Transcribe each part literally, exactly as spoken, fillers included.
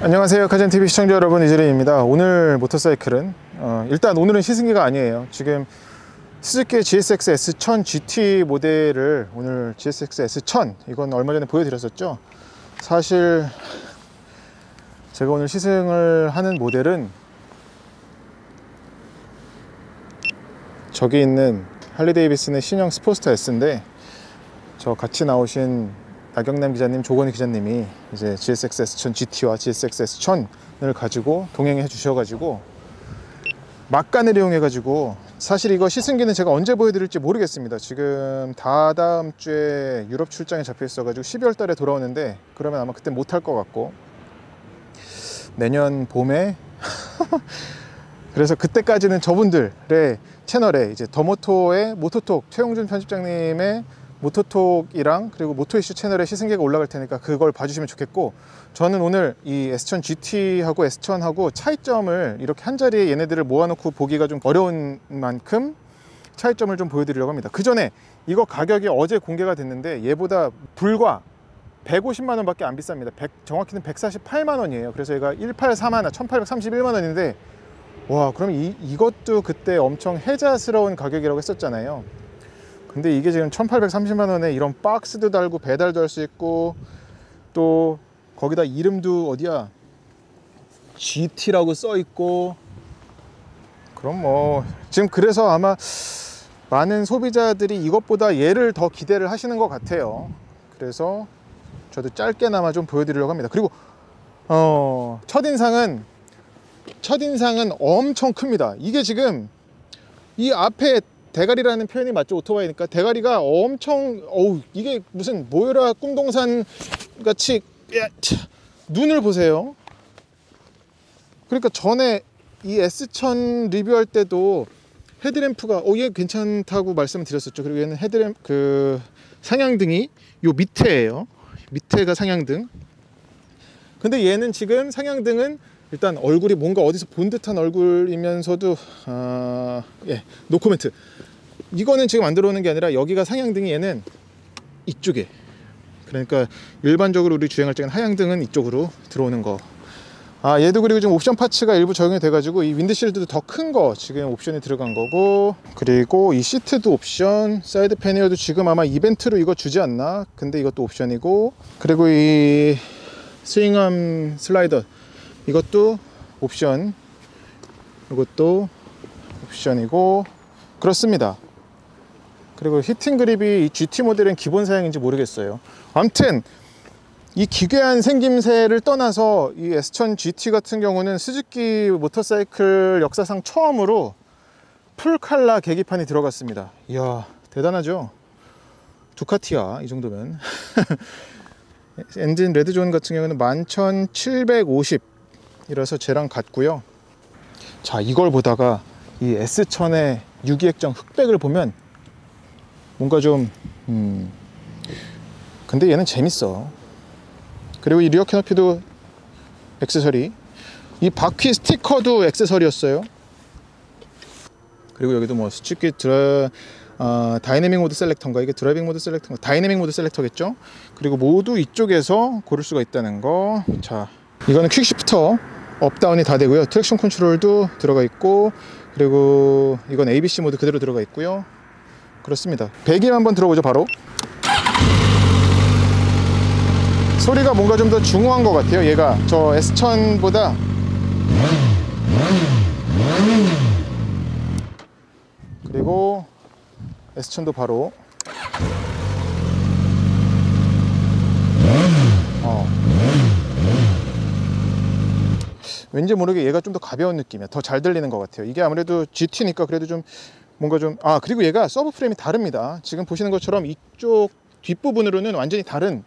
안녕하세요, 카잼티비 시청자 여러분, 이재린입니다. 오늘 모터사이클은 어, 일단 오늘은 시승기가 아니에요. 지금 스즈키의 지에스엑스 에스 천백 지티 모델을 오늘 지에스엑스 에스 천백, 이건 얼마 전에 보여드렸었죠. 사실 제가 오늘 시승을 하는 모델은 저기 있는 할리데이비슨의 신형 스포츠타 S인데, 저 같이 나오신 나경남 기자님, 조건희 기자님이 이제 지에스엑스 에스 천백 지티와 지에스엑스 에스 천백을 가지고 동행해 주셔가지고 막간을 이용해 가지고, 사실 이거 시승기는 제가 언제 보여드릴지 모르겠습니다. 지금 다다음 주에 유럽 출장에 잡혀 있어가지고 십이월 달에 돌아오는데, 그러면 아마 그때 못할 것 같고 내년 봄에 그래서 그때까지는 저분들의 채널에 이제 더모토의 모토톡 최용준 편집장님의 모토톡이랑 그리고 모토 이슈 채널에 시승기가 올라갈 테니까 그걸 봐주시면 좋겠고, 저는 오늘 이 에스 천백 지티하고 에스 천백하고 차이점을 이렇게 한자리에 얘네들을 모아놓고 보기가 좀 어려운 만큼 차이점을 좀 보여드리려고 합니다. 그 전에 이거 가격이 어제 공개가 됐는데 얘보다 불과 백오십만 원 밖에 안 비쌉니다. 백, 정확히는 백사십팔만 원이에요 그래서 얘가 천팔백삼십일, 천팔백삼십일만 원인데 와, 그럼 이, 이것도 그때 엄청 혜자스러운 가격이라고 했었잖아요. 근데 이게 지금 천팔백삼십만 원에 이런 박스도 달고 배달도 할 수 있고, 또 거기다 이름도 어디야 지티라고 써 있고, 그럼 뭐 지금 그래서 아마 많은 소비자들이 이것보다 얘를 더 기대를 하시는 것 같아요. 그래서 저도 짧게나마 좀 보여드리려고 합니다. 그리고 어, 첫인상은 첫인상은 엄청 큽니다. 이게 지금 이 앞에 대가리라는 표현이 맞죠? 오토바이니까 대가리가 엄청, 어우, 이게 무슨 모여라 꿈동산 같이, 야, 차, 눈을 보세요. 그러니까 전에 이 에스 천백 리뷰할 때도 헤드램프가 어, 얘 괜찮다고 말씀드렸었죠. 그리고 얘는 헤드램프 그 상향등이 요 밑에예요. 밑에가 상향등. 근데 얘는 지금 상향등은 일단 얼굴이 뭔가 어디서 본 듯한 얼굴이면서도 어... 예, 노 코멘트. 이거는 지금 안 들어오는 게 아니라 여기가 상향등이 얘는 이쪽에, 그러니까 일반적으로 우리 주행할 때는 하향등은 이쪽으로 들어오는 거. 아, 얘도 그리고 지금 옵션 파츠가 일부 적용이 돼 가지고 이 윈드실드도 더 큰 거 지금 옵션이 들어간 거고, 그리고 이 시트도 옵션, 사이드 패널도 지금 아마 이벤트로 이거 주지 않나, 근데 이것도 옵션이고, 그리고 이 스윙암 슬라이더 이것도 옵션, 이것도 옵션이고, 그렇습니다. 그리고 히팅 그립이 이 지티 모델은 기본 사양인지 모르겠어요. 아무튼 이 기괴한 생김새를 떠나서 이 에스 천백 지티 같은 경우는 스즈키 모터사이클 역사상 처음으로 풀칼라 계기판이 들어갔습니다. 이야, 대단하죠? 두카티야, 이 정도면. 엔진 레드존 같은 경우는 만 천칠백오십. 이라서 쟤랑 같고요. 자, 이걸 보다가 이 에스 천백의 유기액정 흑백을 보면 뭔가 좀 음... 근데 얘는 재밌어. 그리고 이 리어 캐노피도 액세서리, 이 바퀴 스티커도 액세서리였어요. 그리고 여기도 뭐 스즈키 드라... 어, 다이내믹 모드 셀렉터인가, 이게 드라이빙 모드 셀렉터인가, 다이내믹 모드 셀렉터겠죠. 그리고 모두 이쪽에서 고를 수가 있다는 거. 자, 이거는 퀵시프터 업다운이 다 되고요. 트랙션 컨트롤도 들어가 있고, 그리고 이건 에이비씨 모드 그대로 들어가 있고요. 그렇습니다. 배기음 한번 들어보죠. 바로 소리가 뭔가 좀 더 중후한 것 같아요. 얘가 저 에스 천백보다 그리고 에스 천백도 바로 어. 왠지 모르게 얘가 좀 더 가벼운 느낌이야. 더 잘 들리는 것 같아요. 이게 아무래도 지티니까 그래도 좀 뭔가 좀, 아, 그리고 얘가 서브 프레임이 다릅니다. 지금 보시는 것처럼 이쪽 뒷부분으로는 완전히 다른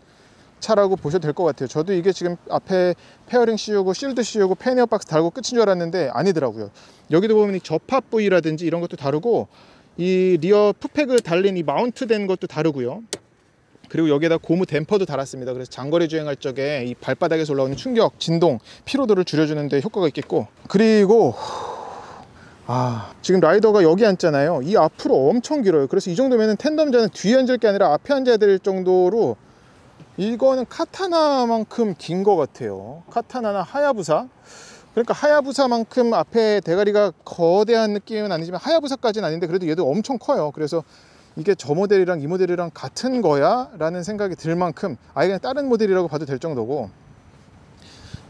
차라고 보셔도 될 것 같아요. 저도 이게 지금 앞에 페어링 씌우고 실드 씌우고 패니어 박스 달고 끝인 줄 알았는데 아니더라고요. 여기도 보면 이 접합 부위라든지 이런 것도 다르고, 이 리어 풋팩을 달린 이 마운트된 것도 다르고요. 그리고 여기에다 고무 댐퍼도 달았습니다. 그래서 장거리 주행할 적에 이 발바닥에서 올라오는 충격, 진동, 피로도를 줄여주는 데 효과가 있겠고, 그리고 아, 지금 라이더가 여기 앉잖아요. 이 앞으로 엄청 길어요. 그래서 이 정도면 은 텐덤자는 뒤에 앉을 게 아니라 앞에 앉아야 될 정도로 이거는 카타나만큼 긴 것 같아요. 카타나나 하야부사, 그러니까 하야부사만큼 앞에 대가리가 거대한 느낌은 아니지만, 하야부사까지는 아닌데 그래도 얘도 엄청 커요. 그래서 이게 저 모델이랑 이 모델이랑 같은 거야? 라는 생각이 들 만큼 아예 그냥 다른 모델이라고 봐도 될 정도고,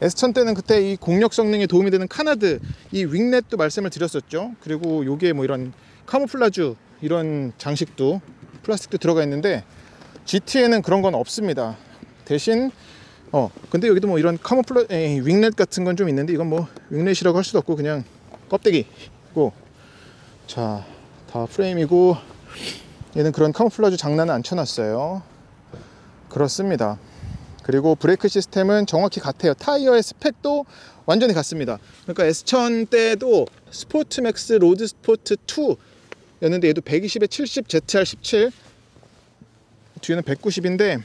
에스 천 때는 그때 이 공력 성능에 도움이 되는 카나드 이 윙렛도 말씀을 드렸었죠. 그리고 요게 뭐 이런 카모플라주 이런 장식도, 플라스틱도 들어가 있는데 지티에는 그런 건 없습니다. 대신 어 근데 여기도 뭐 이런 카모플라 에이, 윙렛 같은 건 좀 있는데, 이건 뭐 윙렛이라고 할 수도 없고 그냥 껍데기고, 자, 다 프레임이고, 얘는 그런 카모플라주 장난은 안 쳐놨어요. 그렇습니다. 그리고 브레이크 시스템은 정확히 같아요. 타이어의 스펙도 완전히 같습니다. 그러니까 에스 천 때도 스포트맥스 로드스포트 투 였는데 얘도 백이십에 칠십 제트알 십칠, 뒤에는 백구십인데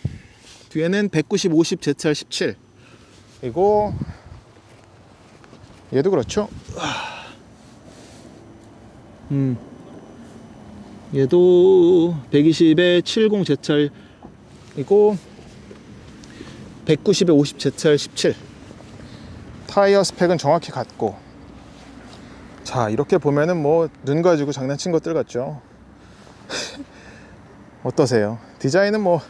뒤에는 백구십 오십 제트알 십칠, 그리고 얘도 그렇죠. 음. 얘도 백이십에 칠십 제트알이고 백구십에 오십 제트알 십칠, 타이어 스펙은 정확히 같고, 자, 이렇게 보면은 뭐 눈 가지고 장난친 것들 같죠. 어떠세요? 디자인은 뭐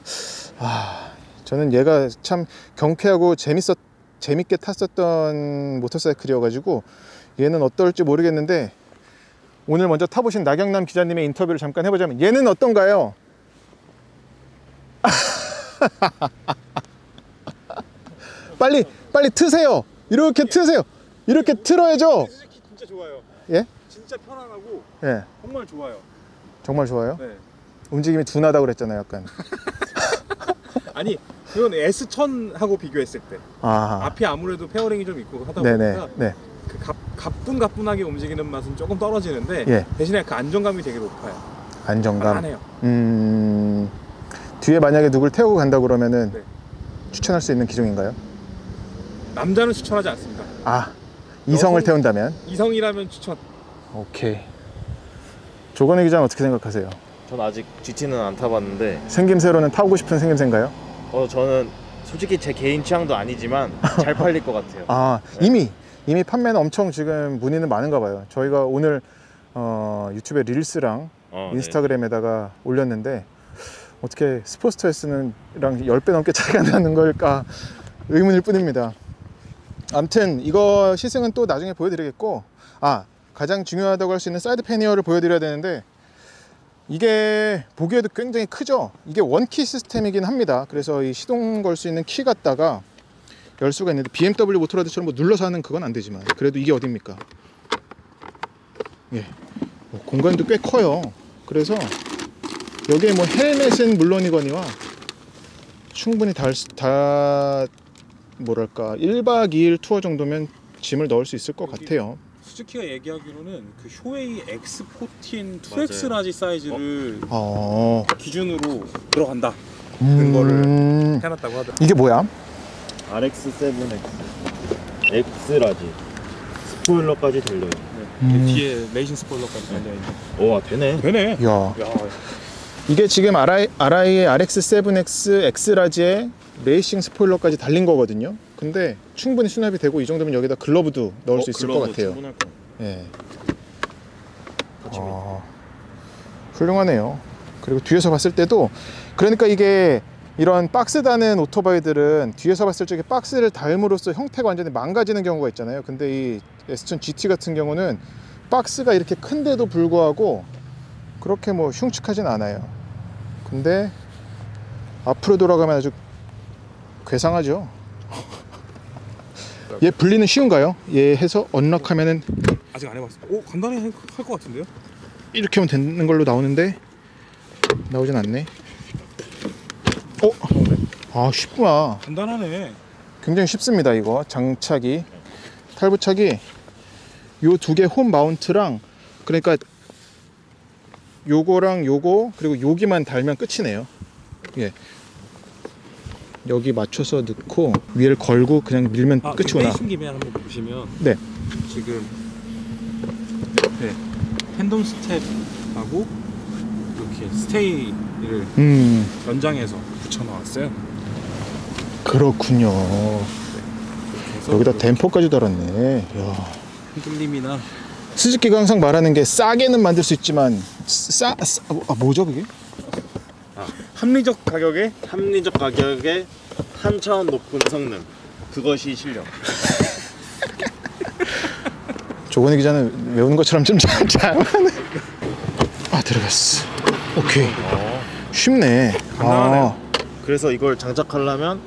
아, 저는 얘가 참 경쾌하고 재밌었, 재밌게 탔었던 모터사이클이어가지고 얘는 어떨지 모르겠는데, 오늘 먼저 타보신 나경남 기자님의 인터뷰를 잠깐 해보자면, 얘는 어떤가요? 빨리 빨리 트세요. 이렇게 트세요. 이렇게 틀어야죠. 스즈키 진짜 좋아요. 예? 진짜 편안하고. 예. 정말 좋아요. 정말 좋아요? 네. 움직임이 둔하다고 그랬잖아요, 약간. 아니, 그건 에스 천하고 비교했을 때. 아. 앞에 아무래도 페어링이 좀 있고 하다 보니까. 네. 그 갑, 가뿐가뿐하게 움직이는 맛은 조금 떨어지는데, 예. 대신에 그 안정감이 되게 높아요. 안정감. 안해요. 음. 뒤에 만약에 누굴 태우고 간다 그러면은, 네. 추천할 수 있는 기종인가요? 남자는 추천하지 않습니다. 아, 이성을 여성, 태운다면? 이성이라면 추천. 오케이. 조건희 기자는 어떻게 생각하세요? 전 아직 지티는 안 타봤는데, 생김새로는 타고 싶은 생김새인가요? 어, 저는 솔직히 제 개인 취향도 아니지만 잘 팔릴 것 같아요. 아, 네. 이미 이미 판매는 엄청 지금 문의는 많은가 봐요. 저희가 오늘 어, 유튜브에 릴스랑 어, 인스타그램에다가 네. 올렸는데, 어떻게 스포츠터에서는 십 배 넘게 차이가 나는 걸까 의문일 뿐입니다. 암튼 이거 시승은 또 나중에 보여드리겠고, 아, 가장 중요하다고 할 수 있는 사이드 패니어를 보여드려야 되는데, 이게 보기에도 굉장히 크죠. 이게 원키 시스템이긴 합니다. 그래서 이 시동 걸 수 있는 키 갖다가 열 수가 있는데, 비엠더블유 모토라드처럼 뭐 눌러서 하는 그건 안 되지만, 그래도 이게 어딥니까. 예, 뭐 공간도 꽤 커요. 그래서 여기에 뭐 헬멧은 물론이거니와 충분히 다, 다 뭐랄까 일 박 이 일 투어 정도면 짐을 넣을 수 있을 것 같아요. 스즈키가 얘기하기로는 그 효웨이 엑스 포르틴 투 엑스 라지 사이즈를 어? 어. 기준으로 들어간다. 음... 그거를 해놨다고 하더라고요. 이게 뭐야? 알엑스 세븐 엑스 X 라지 스포일러까지 들려요. 네. 음... 뒤에 레이싱 스포일러까지 들려요. 네. 와, 되네. 되네. 야. 야. 이게 지금 알아이의 알엑스 세븐 엑스 X 라지에 레이싱 스포일러까지 달린 거거든요. 근데 충분히 수납이 되고, 이 정도면 여기다 글러브도 넣을 어, 수 있을 것 같아요. 예. 아, 훌륭하네요. 그리고 뒤에서 봤을 때도, 그러니까 이게 이런 박스 다는 오토바이들은 뒤에서 봤을 적에 박스를 달므로써 형태가 완전히 망가지는 경우가 있잖아요. 근데 이 에스 천 지티 같은 경우는 박스가 이렇게 큰데도 불구하고 그렇게 뭐 흉측하진 않아요. 근데 앞으로 돌아가면 아주 괴상하죠. 얘 분리는 쉬운가요? 얘 해서 언락하면은, 아직 안 해봤습니다. 오, 간단히 할 것 같은데요? 이렇게 하면 되는 걸로 나오는데 나오진 않네. 어? 아, 쉽구나. 간단하네. 굉장히 쉽습니다. 이거 장착이, 탈부착이 요 두 개 홈 마운트랑, 그러니까 요거랑 요거, 그리고 여기만 달면 끝이네요. 예. 여기 맞춰서 넣고 위를 걸고 그냥 밀면 아, 끝이구나. 빼신 김에 한번 보시면, 네, 지금 네, 팬덤 스텝하고 이렇게 스테이를 음. 연장해서 붙여놓았어요. 그렇군요. 네, 여기다 댐퍼까지 달았네. 이야. 흔들림이나 스즈키가 항상 말하는 게 싸게는 만들 수 있지만 싸, 싸 아, 뭐죠 그게? 아, 합리적 가격에 합리적 가격에 한 차원 높은 성능, 그것이 실력. 조건희 기자는 외우는 것처럼 좀 잘 잘. 아, 들어갔어. 오케이. 어. 쉽네. 아. 그래서 이걸 장착하려면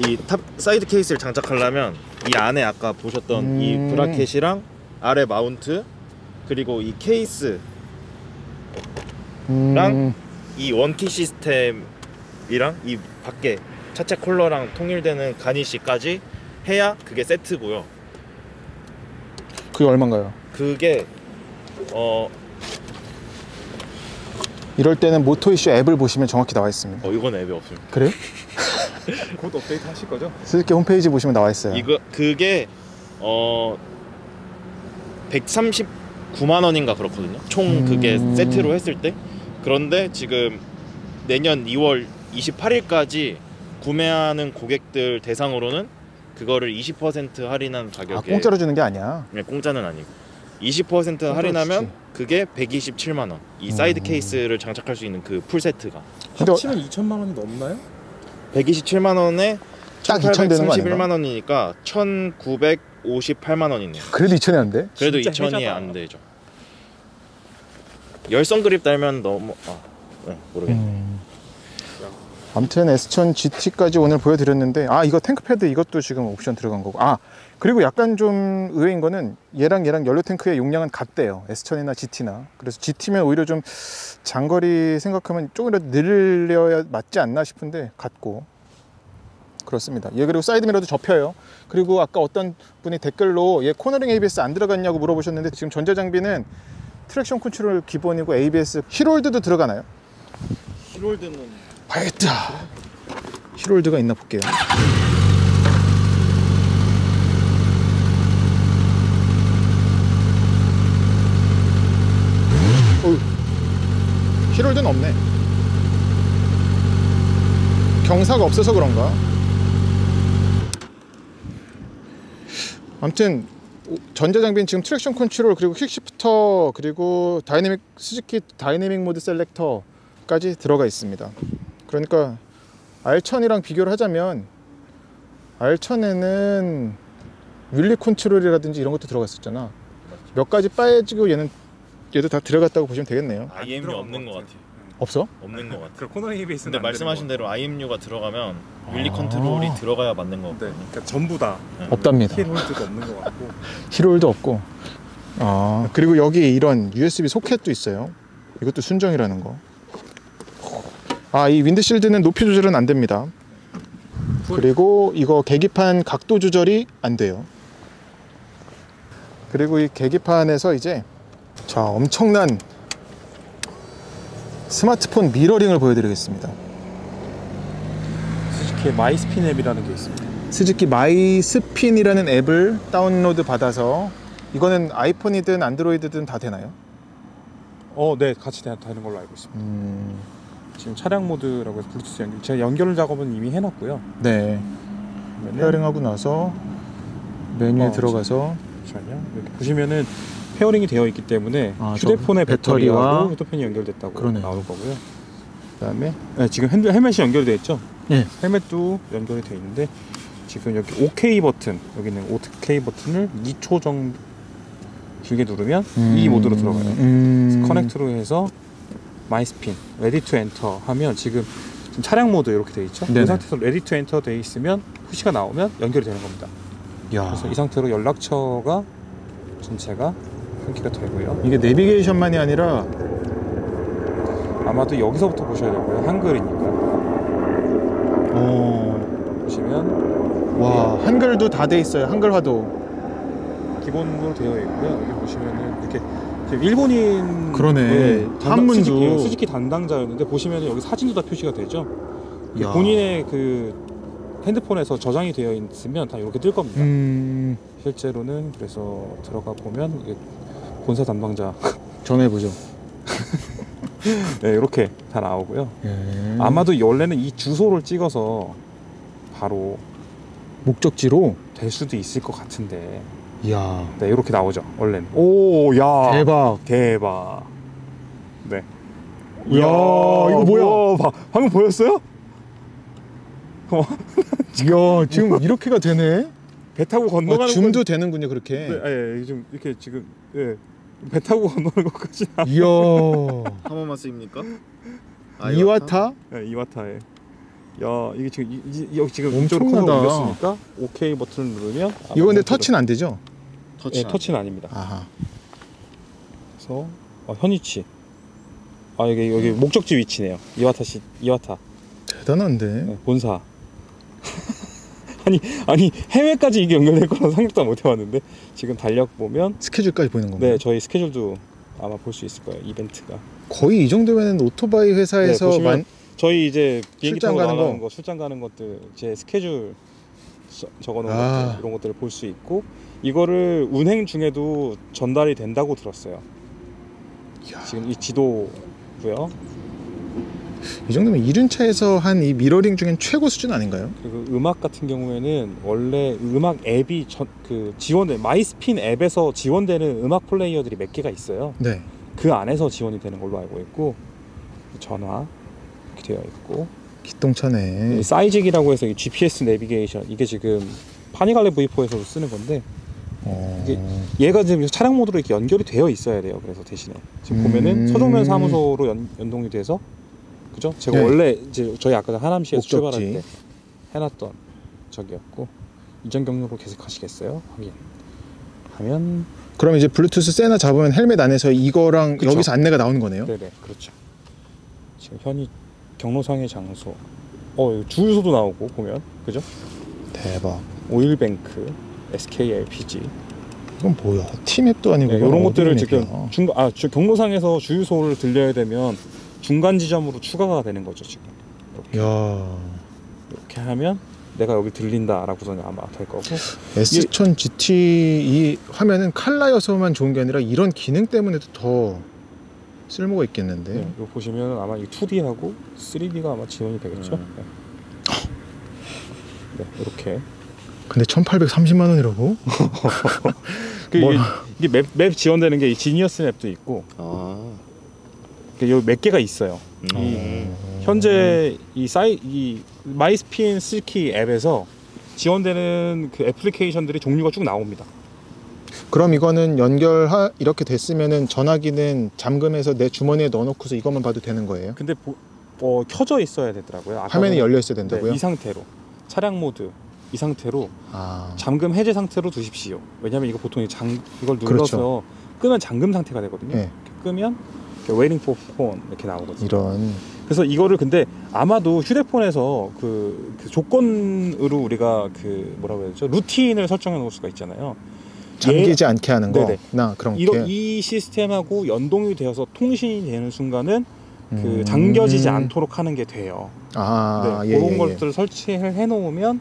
이 탑 사이드 케이스를 장착하려면 이 안에 아까 보셨던 음. 이 브라켓이랑 아래 마운트 그리고 이 케이스랑 음. 이 원키 시스템이랑 이 밖에 차체 콜러랑 통일되는 가니쉬까지 해야 그게 세트고요. 그게 얼마인가요? 그게 어 이럴 때는 모토 이슈 앱을 보시면 정확히 나와 있습니다. 어 이건 앱이 없어요. 그래요? 곧 업데이트 하실 거죠? 스즈키 홈페이지 보시면 나와 있어요. 이거 그게 어 백삼십구만 원인가 그렇거든요. 총 음... 그게 세트로 했을 때. 그런데 지금 내년 이월 이십팔일까지 구매하는 고객들 대상으로는 그거를 이십 퍼센트 할인한 가격에. 아, 공짜로 주는 게 아니야. 네, 공짜는 아니고 이십 퍼센트 할인하면 주지. 그게 백이십칠만 원. 이 음. 사이드 케이스를 장착할 수 있는 그 풀 세트가. 합치면 어... 이천만 원이 넘나요? 백이십칠만 원에 딱 이천 되는 거 아닌가? 삼십일만 원이니까 천구백오십팔만 원이네요. 그래도 이천이 안 돼? 그래도 이천이 안 되죠. 열선 그립 달면 너무 아, 네, 모르겠네. 음. 아무튼 에스 천 지티까지 오늘 보여드렸는데, 아 이거 탱크패드 이것도 지금 옵션 들어간 거고, 아 그리고 약간 좀 의외인 거는 얘랑 얘랑 연료탱크의 용량은 같대요. 에스 천이나 지티나. 그래서 지티면 오히려 좀 장거리 생각하면 조금이라도 늘려야 맞지 않나 싶은데 같고 그렇습니다. 얘 그리고 사이드미러도 접혀요. 그리고 아까 어떤 분이 댓글로 얘 코너링 에이비에스 안 들어갔냐고 물어보셨는데, 지금 전자장비는 트랙션 컨트롤 기본이고 에이비에스 힐홀드도 들어가나요? 힐홀드는 봐야겠다. 힐홀드가 있나 볼게요. 어휴, 힐홀드는 없네. 경사가 없어서 그런가? 아무튼 전자장비는 지금 트랙션 컨트롤 그리고 퀵시프터 그리고 다이내믹 스즈키 다이내믹 모드 셀렉터까지 들어가 있습니다. 그러니까 알 천이랑 비교를 하자면 알 천에는 윌리 컨트롤이라든지 이런 것도 들어갔었잖아. 맞죠. 몇 가지 빠지고 얘는 얘도 다 들어갔다고 보시면 되겠네요. 아이엠유 없는 것 같아요. 없어? 없는 것 같아요. 코너 에이비에스. 근데 말씀하신 대로 아이엠유가 들어가면 윌리 아 컨트롤이 들어가야 맞는 것 같아요. 네, 그러니까 전부 다 네. 없답니다. 힐홀드도 없는 것 같고. 힐홀드 없고. 아 그리고 여기 이런 유에스비 소켓도 있어요. 이것도 순정이라는 거. 아, 이 윈드실드는 높이 조절은 안 됩니다. 그리고 이거 계기판 각도 조절이 안 돼요. 그리고 이 계기판에서 이제 자 엄청난 스마트폰 미러링을 보여드리겠습니다. 스즈키 마이스핀 앱이라는 게 있습니다. 스즈키 마이스핀이라는 앱을 다운로드 받아서 이거는 아이폰이든 안드로이드든 다 되나요? 어, 네, 같이 되는 걸로 알고 있습니다. 음... 지금 차량 모드라고 해서 블루투스 연결, 제가 연결 작업은 이미 해놨고요. 네. 페어링하고 나서 메뉴에 어, 들어가서 잠시만요. 이렇게 보시면은 페어링이 되어 있기 때문에 아, 휴대폰의 배터리와 휴대폰이 연결됐다고 그러네. 나올 거고요. 그다음에 네, 지금 핸드, 헬멧이 연결되어 있죠? 네. 헬멧도 연결이 되어 있는데 지금 여기 오케이 버튼, 여기는 오케이 버튼을 이 초 정도 길게 누르면 음. 이 모드로 들어가요. 음. 커넥트로 해서 마이스핀, 레디 투 엔터 하면 지금, 지금 차량 모드 이렇게 되어 있죠? 네네. 이 상태에서 레디 투 엔터 되어 있으면 표시가 나오면 연결이 되는 겁니다. 야. 그래서 이 상태로 연락처가 전체가 끊기가 되고요. 이게 내비게이션만이 아니라 아마도 여기서부터 보셔야 되고요. 한글이니까. 어. 보시면 와 네. 한글도 다 돼 있어요. 한글화도 기본으로 되어 있고요. 여기 보시면은 이렇게. 일본인 그러네. 한문도 스즈키, 스즈키 담당자였는데 보시면 여기 사진도 다 표시가 되죠. 야. 본인의 그 핸드폰에서 저장이 되어 있으면 다 이렇게 뜰 겁니다. 음... 실제로는 그래서 들어가 보면 이게 본사 담당자 전화해보죠. 네, 이렇게 다 나오고요. 예. 아마도 원래는 이 주소를 찍어서 바로 목적지로 될 수도 있을 것 같은데. 이야. 네, 이렇게 나오죠. 원래는. 오, 야. 대박. 대박. 네. 이야, 이야 이거 뭐야? 우와, 봐. 방금 보였어요? 어. 이야, 지금 이렇게가 되네. 배 타고 건너가는. 어, 줌도 건... 되는군요, 그렇게. 네, 예, 예, 좀 이렇게 지금 예. 배 타고 건너는 것까지. 이야. 한 번만 쓰입니까? 아, 이와타? 네, 이와타에. 야, 이게 지금 이, 이, 여기 지금 왼쪽으로 컨트롤 눌렀으니까 오케이 버튼을 누르면. 이거 근데 터치는 안 되죠? 터치. 네, 터치는 아닙니다. 아하. 그래서 아, 현위치. 아, 여기 여기 목적지 위치네요. 이와타 씨, 이와타. 대단한데. 네, 본사. 아니 아니 해외까지 이게 연결될 거라는 생각도 못 해봤는데 지금 달력 보면 스케줄까지 보이는 건가요? 네, 저희 스케줄도 아마 볼 수 있을 거예요. 이벤트가 거의 이 정도면 오토바이 회사에서 네, 만... 저희 이제 비행기 타고 나가는 거, 출장 가는 것들 제 스케줄 적어놓은 아. 것들, 이런 것들을 볼 수 있고 이거를 운행 중에도 전달이 된다고 들었어요. 이야. 지금 이 지도고요. 이 정도면 이륜차에서 한 이 미러링 중엔 최고 수준 아닌가요? 그 음악 같은 경우에는 원래 음악 앱이 전, 그 지원돼 마이스핀 앱에서 지원되는 음악 플레이어들이 몇 개가 있어요. 네. 그 안에서 지원이 되는 걸로 알고 있고 전화 이렇게 되어 있고 기똥차네. 사이직이라고 해서 지피에스 내비게이션 이게 지금 파니갈레 브이포에서도 쓰는 건데 어... 이게 얘가 지금 차량 모드로 이렇게 연결이 되어 있어야 돼요. 그래서 대신에 지금 음... 보면은 서정면 사무소로 연, 연동이 돼서 그죠? 제가 네. 원래 이제 저희 아까 하남시에서 목적지. 출발할 때 해놨던 적이었고 이전 경로로 계속 하시겠어요? 확인 하면 그럼 이제 블루투스 세나 잡으면 헬멧 안에서 이거랑 그쵸? 여기서 안내가 나오는 거네요? 네네 그렇죠. 지금 현이 경로상의 장소 어 주유소도 나오고 보면 그죠? 대박. 오일뱅크 에스케이엘피지 이건 뭐야? 티맵도 아니고 네, 이런 것들을 지금 중간, 아, 경로상에서 주유소를 들려야 되면 중간 지점으로 추가가 되는 거죠 지금. 이렇게, 야. 이렇게 하면 내가 여기 들린다라고서는 아마 될 거고. 에스 천 지티 이 화면은 칼라여서만 좋은 게 아니라 이런 기능 때문에도 더 쓸모가 있겠는데. 네, 이거 보시면 아마 이 투디하고 쓰리디가 아마 지원이 되겠죠. 음. 네. 네, 이렇게. 근데 천팔백삼십만 원이라고? 그 이게, 이게 맵, 맵 지원되는 게 이 지니어스 맵도 있고. 아. 여기 몇 개가 있어요. 음. 이 현재 이 사이 이 마이스핀 스즈키 앱에서 지원되는 그 애플리케이션들이 종류가 쭉 나옵니다. 그럼 이거는 연결 이렇게 됐으면은 전화기는 잠금해서 내 주머니에 넣어놓고서 이것만 봐도 되는 거예요? 근데 보, 어, 켜져 있어야 되더라고요. 화면이 열려 있어야 된다고요? 네, 이 상태로 차량 모드 이 상태로 아. 잠금 해제 상태로 두십시오. 왜냐하면 이거 보통 장 이걸 눌러서 그렇죠. 끄면 잠금 상태가 되거든요. 네. 끄면 웨이팅 포 폰 이렇게 나오거든요. 이런. 그래서 이거를 근데 아마도 휴대폰에서 그, 그 조건으로 우리가 그 뭐라고 해야 되죠? 루틴을 설정해 놓을 수가 있잖아요. 잠기지 예. 않게 하는 거. 네네. 나 그런 게. 이 시스템하고 연동이 되어서 통신이 되는 순간은 음. 그 잠겨지지 않도록 하는 게 돼요. 아, 네. 예, 그런 예, 것들을 예. 설치를 해 놓으면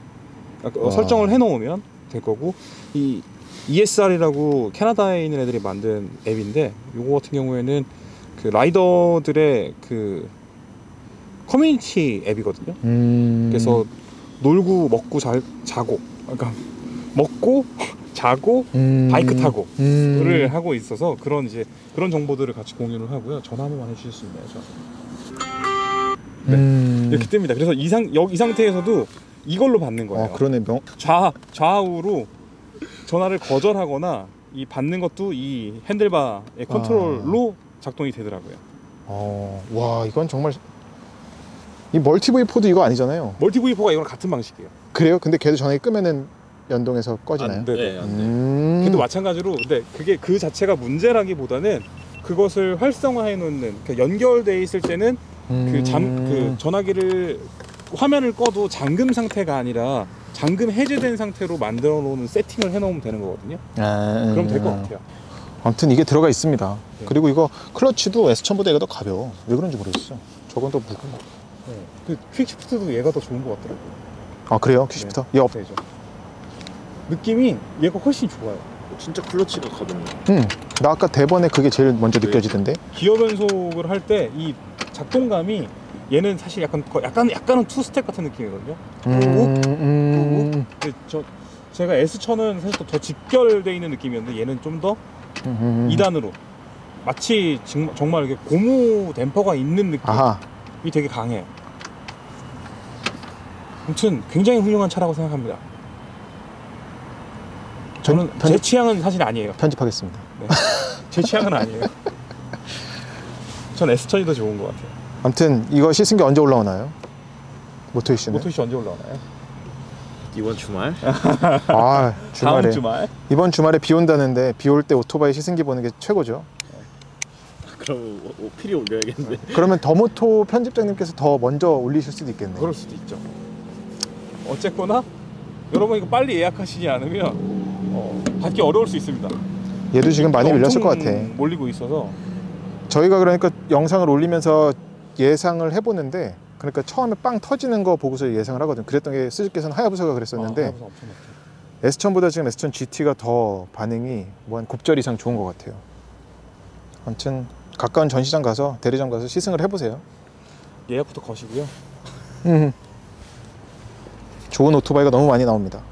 어, 설정을 해 놓으면 될 거고 이 이에스알이라고 캐나다에 있는 애들이 만든 앱인데 요거 같은 경우에는 그 라이더들의 그 커뮤니티 앱이거든요. 음... 그래서 놀고 먹고 잘 자고, 그러니까 먹고 자고 음... 바이크 타고를 음... 하고 있어서 그런 이제 그런 정보들을 같이 공유를 하고요. 전화 한번만 해주실 수 있나요, 저? 네, 음... 이렇게 뜹니다. 그래서 이상 여기 이 상태에서도 이걸로 받는 거예요. 아, 그러네. 명... 좌 좌우로 전화를 거절하거나 이 받는 것도 이 핸들바의 컨트롤로. 아... 작동이 되더라고요. 어, 와 이건 정말 이 멀티뷰 포드 이거 아니잖아요. 멀티뷰 포가 이거랑 같은 방식이에요. 그래요? 근데 걔도 전화기 끄면은 연동해서 꺼지나요? 안 돼, 네, 안 돼. 음... 걔도 마찬가지로 근데 그게 그 자체가 문제라기보다는 그것을 활성화해 놓는 그러니까 연결돼 있을 때는 음... 그 잠, 그 전화기를 화면을 꺼도 잠금 상태가 아니라 잠금 해제된 상태로 만들어 놓는 세팅을 해 놓으면 되는 거거든요. 아... 그럼 될 것 같아요. 아무튼 이게 들어가 있습니다. 네. 그리고 이거 클러치도 에스 천보다 얘가 더 가벼워. 왜 그런지 모르겠어. 저건 더 무거운 것 같아. 네. 그 퀵시프트도 얘가 더 좋은 것 같더라고요. 아 그래요? 퀵시프트? 네. 얘 없... 느낌이 얘가 훨씬 좋아요. 진짜 클러치가 가볍네. 응. 나 아까 대번에 그게 제일 먼저 네. 느껴지던데. 기어 변속을 할 때 이 작동감이 얘는 사실 약간 약간 약간은 투 스텝 같은 느낌이거든요. 음, 음. 근데 저 제가 에스 천은 사실 또 더 직결되어 있는 느낌이었는데 얘는 좀 더 음. 이 단으로 마치 정말 이렇게 고무 댐퍼가 있는 느낌이 아하. 되게 강해요. 아무튼 굉장히 훌륭한 차라고 생각합니다. 저는 편집, 제 취향은 사실 아니에요. 편집하겠습니다. 네. 제 취향은 아니에요. 전 에스 천이 더 좋은 것 같아요. 아무튼 이거 씻은 게 언제 올라오나요? 모토 이슈는? 모토 이슈 언제 올라오나요? 이번 주말? 아 주말에. 다음 주말? 이번 주말에 비 온다는데 비 올 때 오토바이 시승기 보는 게 최고죠. 그럼 오피리 올려야겠는데. 그러면 더모토 편집장님께서 더 먼저 올리실 수도 있겠네요. 그럴 수도 있죠. 어쨌거나 여러분 이거 빨리 예약하시지 않으면 어, 받기 어려울 수 있습니다. 얘도 지금 많이 밀렸을 것 같아. 몰리고 있어서 저희가 그러니까 영상을 올리면서 예상을 해보는데 그러니까 처음에 빵 터지는 거 보고서 예상을 하거든. 그랬던 게 스즈키에서는 하야부사가 그랬었는데 아, 하야부사 에스 천보다 지금 에스 천 지티가 더 반응이 뭐 한 곱절 이상 좋은 것 같아요. 아무튼 가까운 전시장 가서 대리점 가서 시승을 해보세요. 예약부터 거시고요. 좋은 오토바이가 너무 많이 나옵니다.